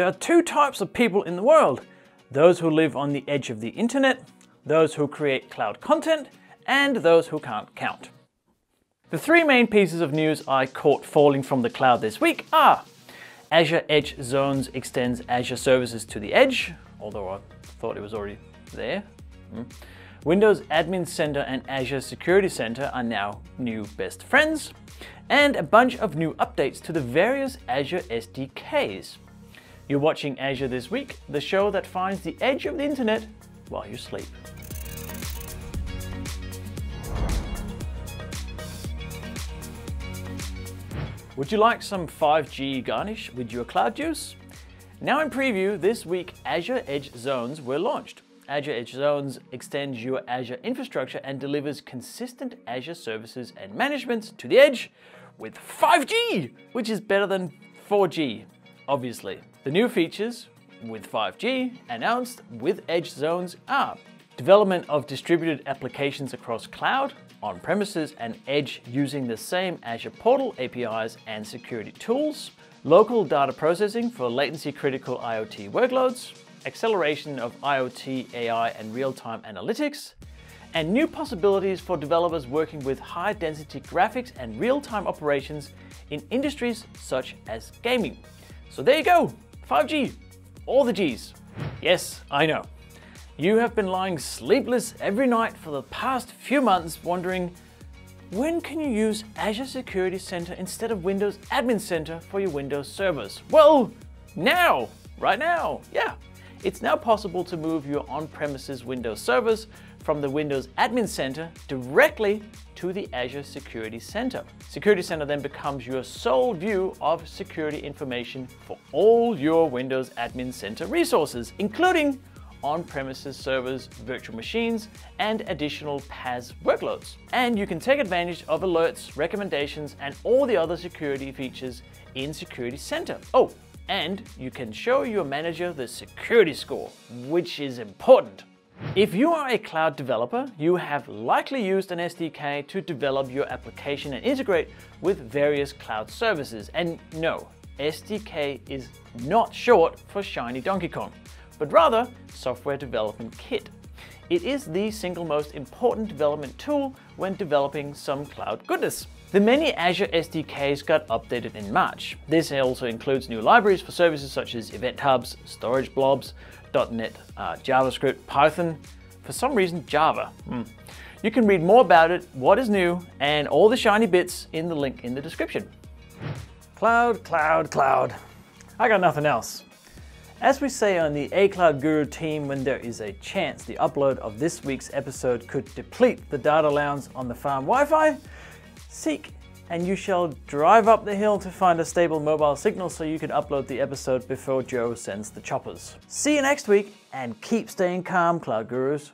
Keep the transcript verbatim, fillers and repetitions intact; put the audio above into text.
There are two types of people in the world: those who live on the edge of the internet, those who create cloud content, and those who can't count. The three main pieces of news I caught falling from the cloud this week are: Azure Edge Zones extends Azure services to the edge, although I thought it was already there. Mm. Windows Admin Center and Azure Security Center are now new best friends, and a bunch of new updates to the various Azure S D Ks. You're watching Azure This Week, the show that finds the edge of the internet while you sleep. Would you like some five G garnish with your cloud juice? Now in preview, this week Azure Edge Zones were launched. Azure Edge Zones extends your Azure infrastructure and delivers consistent Azure services and management to the edge with five G, which is better than four G, obviously. The new features with five G announced with Edge Zones are development of distributed applications across cloud, on-premises and edge using the same Azure portal A P Is and security tools, local data processing for latency-critical IoT workloads, acceleration of IoT, A I and real-time analytics, and new possibilities for developers working with high-density graphics and real-time operations in industries such as gaming. So there you go, five G, all the G's. Yes, I know. You have been lying sleepless every night for the past few months wondering, when can you use Azure Security Center instead of Windows Admin Center for your Windows servers? Well, now, right now, yeah. It's now possible to move your on-premises Windows servers from the Windows Admin Center directly to the Azure Security Center. Security Center then becomes your sole view of security information for all your Windows Admin Center resources, including on-premises servers, virtual machines, and additional PaaS workloads. And you can take advantage of alerts, recommendations, and all the other security features in Security Center. Oh, and you can show your manager the security score, which is important. If you are a cloud developer, you have likely used an S D K to develop your application and integrate with various cloud services. And no, S D K is not short for Shiny Donkey Kong, but rather Software Development Kit. It is the single most important development tool when developing some cloud goodness. The many Azure S D Ks got updated in March. This also includes new libraries for services such as Event Hubs, Storage Blobs, dot net, uh, JavaScript, Python, for some reason Java. Mm. You can read more about it, what is new, and all the shiny bits in the link in the description. Cloud, cloud, cloud. I got nothing else. As we say on the A Cloud Guru team, when there is a chance the upload of this week's episode could deplete the data allowance on the farm Wi-Fi, seek and you shall drive up the hill to find a stable mobile signal so you can upload the episode before Joe sends the choppers. See you next week, and keep staying calm, Cloud Gurus.